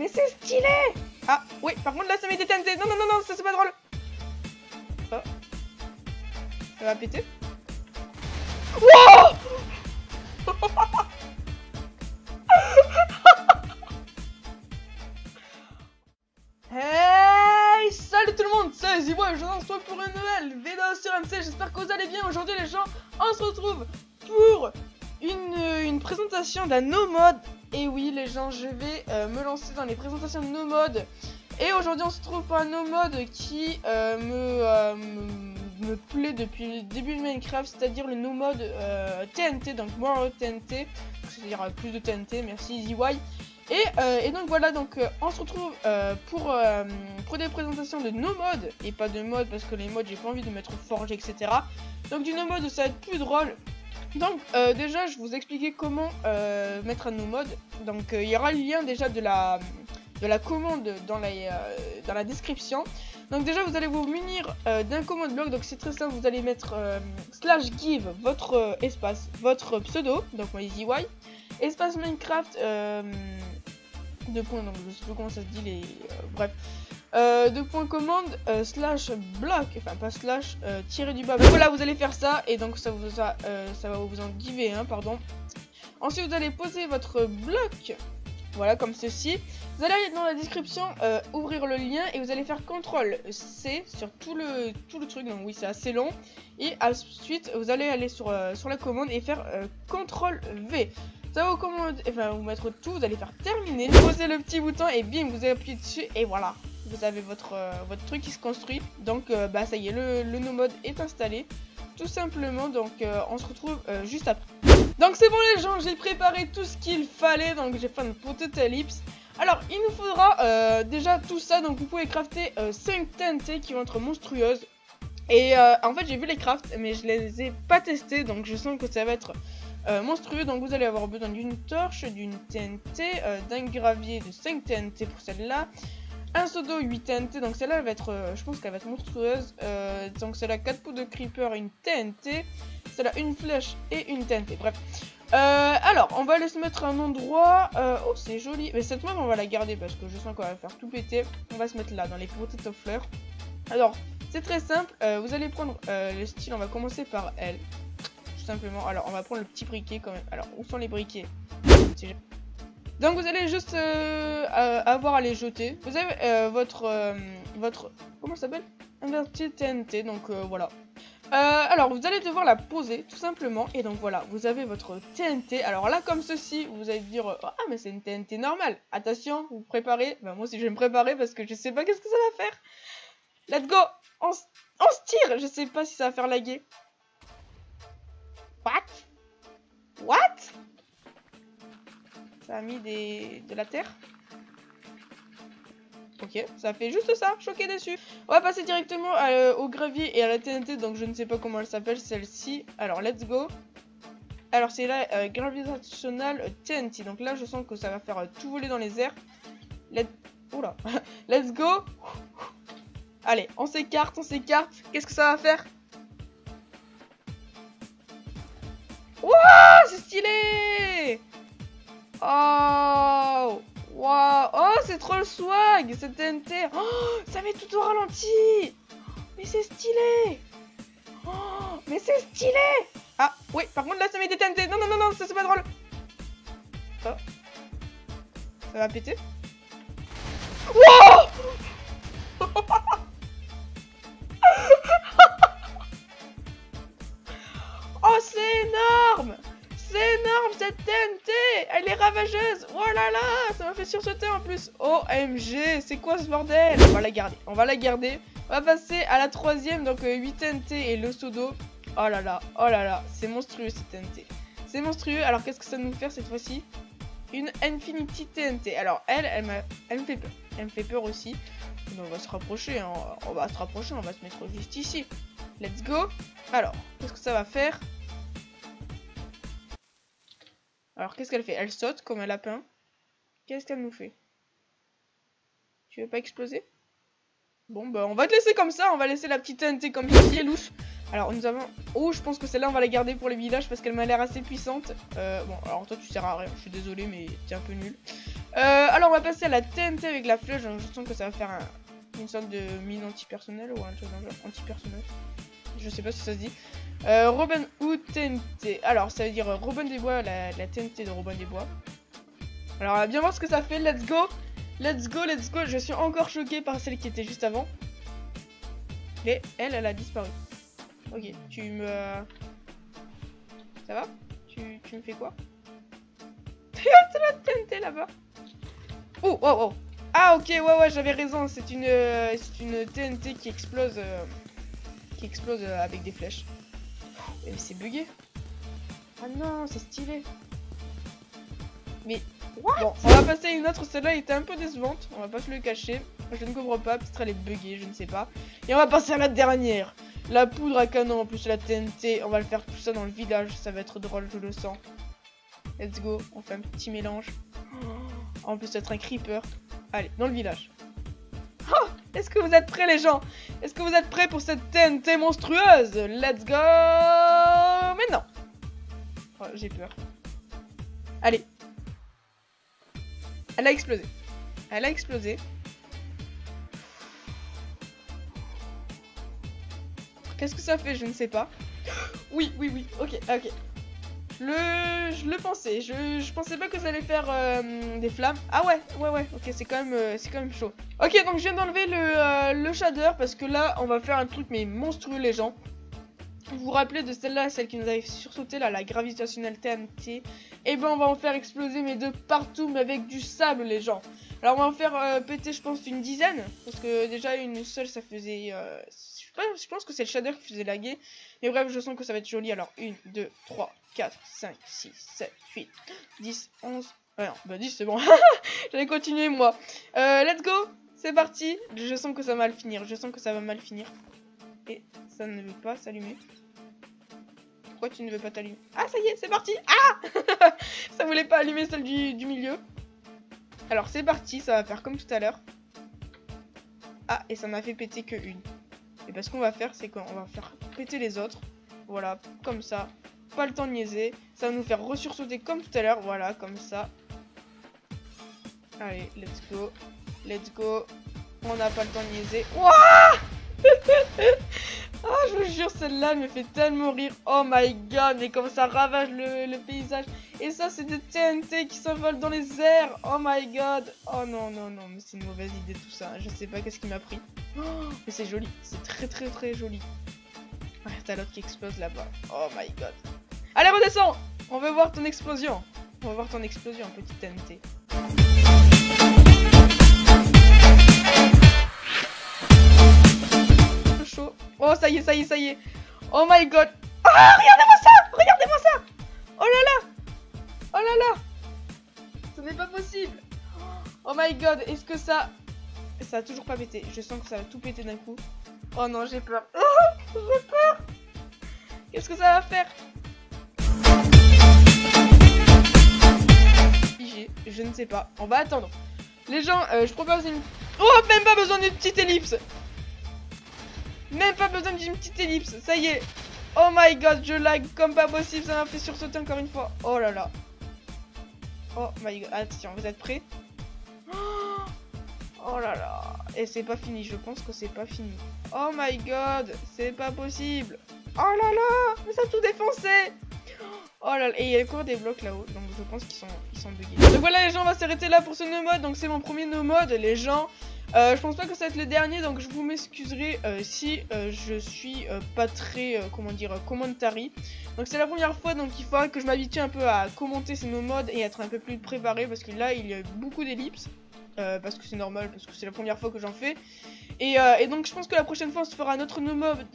Mais c'est stylé. Ah oui, par contre là ça met des TNT. Non, non, non, non, ça c'est pas drôle. Oh. Ça va péter. Wow. Hey, salut tout le monde, c'est EasyY, je vous retrouve pour une nouvelle vidéo sur MC. J'espère que vous allez bien. Aujourd'hui les gens, on se retrouve pour une présentation d'un no mode. Et oui les gens, je vais me lancer dans les présentations de no mode. Et aujourd'hui on se trouve pour un no mode qui me plaît depuis le début de Minecraft, c'est-à-dire le no mode TNT, donc moins TNT, c'est-à-dire plus de TNT, merci EasyY. Et donc voilà, donc on se retrouve pour des présentations de no mode et pas de mode, parce que les modes j'ai pas envie de mettre forge, etc. Donc du no mode ça va être plus drôle. Donc déjà je vous expliquer comment mettre un no mode. Donc il y aura le lien déjà de la commande dans la description. Donc déjà vous allez vous munir d'un commande bloc, donc c'est très simple, vous allez mettre /give votre espace, votre pseudo, donc moi EasyY, espace Minecraft, deux points, donc je sais plus comment ça se dit, les bref, deux points commande /bloc, enfin pas slash, tiré du bas. Donc voilà, vous allez faire ça et donc ça va vous en giver, hein, pardon. Ensuite vous allez poser votre bloc, voilà, comme ceci. Vous allez aller dans la description, ouvrir le lien et vous allez faire CTRL-C sur tout le truc, donc oui c'est assez long. Et ensuite vous allez aller sur la commande et faire CTRL-V. Ça va vous commander, enfin vous mettre tout, vous allez faire terminer, posez le petit bouton et bim, vous appuyez dessus et voilà. Vous avez votre truc qui se construit. Donc bah ça y est, le no mode est installé. Tout simplement, donc on se retrouve juste après. Donc c'est bon les gens, j'ai préparé tout ce qu'il fallait, donc j'ai fait une petite ellipse. Alors il nous faudra déjà tout ça, donc vous pouvez crafter 5 TNT qui vont être monstrueuses. Et en fait j'ai vu les crafts mais je les ai pas testés, donc je sens que ça va être monstrueux. Donc vous allez avoir besoin d'une torche, d'une TNT, d'un gravier de 5 TNT pour celle-là. Un seau d'eau 8 TNT, donc celle-là elle va être, je pense qu'elle va être monstrueuse. Donc celle-là 4 pots de creeper, une TNT, celle-là une flèche et une TNT, bref. Alors on va aller se mettre à un endroit, oh c'est joli, mais cette map on va la garder parce que je sens qu'on va faire tout péter. On va se mettre là, dans les petites aux fleurs. Alors c'est très simple, vous allez prendre le style, on va commencer par L, tout simplement. Alors on va prendre le petit briquet quand même. Alors où sont les briquets? Donc vous allez juste avoir à les jeter. Vous avez votre comment ça s'appelle, inverti TNT, donc voilà. Alors vous allez devoir la poser tout simplement et donc voilà, vous avez votre TNT. Alors là comme ceci, vous allez dire ah mais c'est une TNT normale. Attention, vous préparez. Ben moi aussi je vais me préparer parce que je sais pas qu'est-ce que ça va faire. Let's go, on se tire. Je sais pas si ça va faire laguer. What? Ça a mis de la terre. Ok, ça fait juste ça, choqué dessus. On va passer directement au gravier et à la TNT, donc je ne sais pas comment elle s'appelle celle-ci. Alors let's go. Alors c'est là, gravitational TNT, donc là je sens que ça va faire tout voler dans les airs. Oula, let's go. Allez, on s'écarte, on s'écarte. Qu'est-ce que ça va faire? Wouah, c'est stylé. Oh, wow. Oh c'est trop le swag, cette TNT. Oh, ça met tout au ralenti. Mais c'est stylé. Oh, mais c'est stylé. Ah oui, par contre là ça met des TNT. Non, non, non, non, ça c'est pas drôle. Oh. Ça va péter. Wow. Oh c'est énorme. C'est énorme cette TNT, elle est ravageuse. Oh là là, ça m'a fait sursauter en plus. OMG, c'est quoi ce bordel? On va la garder, on va la garder. On va passer à la troisième, donc 8 TNT et le seau d'eau. Oh là là, c'est monstrueux cette TNT. C'est monstrueux, alors qu'est-ce que ça nous fait cette fois-ci? Une Infinity TNT. Alors elle me fait peur. Elle me fait peur aussi. Mais on va se rapprocher, hein. On va se rapprocher, on va se mettre juste ici. Let's go. Alors, qu'est-ce que ça va faire? Alors qu'est-ce qu'elle fait? Elle saute comme un lapin. Qu'est-ce qu'elle nous fait? Tu veux pas exploser? Bon bah on va te laisser comme ça, on va laisser la petite TNT comme ici, elle louche. Alors nous avons... Oh je pense que celle-là on va la garder pour les villages parce qu'elle m'a l'air assez puissante. Bon alors toi tu sers à rien, je suis désolé mais t'es un peu nul. Alors on va va passer à la TNT avec la flèche, donc je sens que ça va faire une sorte de mine antipersonnelle ou un truc dans le genre antipersonnel. Je sais pas si ça se dit. Robin Hood TNT. Alors ça veut dire Robin des Bois, la TNT de Robin des Bois. Alors on va bien voir ce que ça fait. Let's go. Let's go, let's go. Je suis encore choquée par celle qui était juste avant. Mais elle a disparu. Ok, tu me... Ça va? Tu me fais quoi? C'est la TNT là-bas. Oh, oh, oh. Ah ok, ouais, j'avais raison. C'est une TNT qui explose... avec des flèches. Mais c'est bugué. Ah non, c'est stylé. Mais what? Bon, on va passer à une autre. Celle-là était un peu décevante, on va pas se le cacher. Je ne comprends pas, peut-être elle est buggée, je ne sais pas. Et on va passer à la dernière. La poudre à canon en plus la TNT. On va le faire tout ça dans le village, ça va être drôle, je le sens. Let's go, on fait un petit mélange. En plus d'être un creeper. Allez, dans le village. Est-ce que vous êtes prêts les gens? Est-ce que vous êtes prêts pour cette TNT monstrueuse? Let's go. Maintenant. Oh, j'ai peur. Allez. Elle a explosé. Elle a explosé. Qu'est-ce que ça fait? Je ne sais pas. Oui. Ok. Je le pensais. Je pensais pas que ça allait faire des flammes. Ah ouais. Ok, c'est quand même chaud. Ok, donc je viens d'enlever le shader parce que là, on va faire un truc mais monstrueux les gens. Vous vous rappelez de celle-là, celle qui nous avait sursauté là, la gravitationnelle TNT. Et ben on va en faire exploser mes deux partout mais avec du sable les gens. Alors on va en faire péter je pense une dizaine parce que déjà une seule ça faisait... je pense que c'est le shader qui faisait laguer. Mais bref, je sens que ça va être joli. Alors 1, 2, 3, 4, 5, 6, 7, 8, 10, 11... Ah non, bah 10 c'est bon. J'allais continuer moi. Let's go, c'est parti. Je sens que ça va mal finir, Et ça ne veut pas s'allumer. Pourquoi tu ne veux pas t'allumer? Ah ça y est, c'est parti. Ah ça voulait pas allumer celle du milieu. Alors c'est parti, ça va faire comme tout à l'heure. Ah et ça n'a fait péter que une. Et parce qu'on va faire, c'est qu'on va faire péter les autres. Voilà, comme ça. Pas le temps de niaiser. Ça va nous faire resursauter comme tout à l'heure. Voilà, comme ça. Allez, let's go. Let's go. On n'a pas le temps de niaiser. Ouah ah, je vous jure, celle-là me fait tellement rire. Oh my god, et comme ça ravage le paysage. Et ça, c'est des TNT qui s'envolent dans les airs. Oh my god. Oh non, mais c'est une mauvaise idée tout ça. Je sais pas qu'est-ce qui m'a pris. Oh, mais c'est joli, c'est très joli. Ah, t'as l'autre qui explose là-bas. Oh my god. Allez, redescends. On veut voir ton explosion. On va voir ton explosion, petit TNT. Oh ça y est. Oh my god. Ah regardez-moi ça. Oh là là. Ce n'est pas possible. Oh my god, est-ce que ça... Ça a toujours pas pété. Je sens que ça va tout péter d'un coup. Oh non, j'ai peur. Qu'est-ce que ça va faire? Je ne sais pas. On va attendre. Les gens, je propose une... Oh, même pas besoin d'une petite ellipse. Même pas besoin d'une petite ellipse, ça y est. Oh my god, je lag comme pas possible, ça m'a fait sursauter encore une fois. Oh là là. Oh my god, attention, vous êtes prêts? Oh là là. Et c'est pas fini, je pense que c'est pas fini. Oh my god, c'est pas possible. Oh là là, mais ça a tout défoncé. Oh là là, et il y a encore des blocs là-haut, donc je pense qu'ils sont buggés. Donc voilà les gens, on va s'arrêter là pour ce no mode, donc c'est mon premier no mode les gens. Je pense pas que ça va être le dernier, donc je vous m'excuserai si je suis pas très, comment dire, commentary. Donc c'est la première fois, donc il faudra que je m'habitue un peu à commenter ces no modes et être un peu plus préparé, parce que là il y a beaucoup d'ellipses, parce que c'est normal, parce que c'est la première fois que j'en fais. Et donc je pense que la prochaine fois on se fera un autre no mode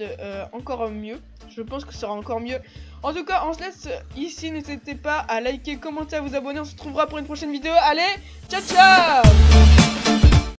encore mieux, je pense que ce sera encore mieux. En tout cas on se laisse ici, n'hésitez pas à liker, commenter, à vous abonner, on se retrouvera pour une prochaine vidéo, allez, ciao ciao.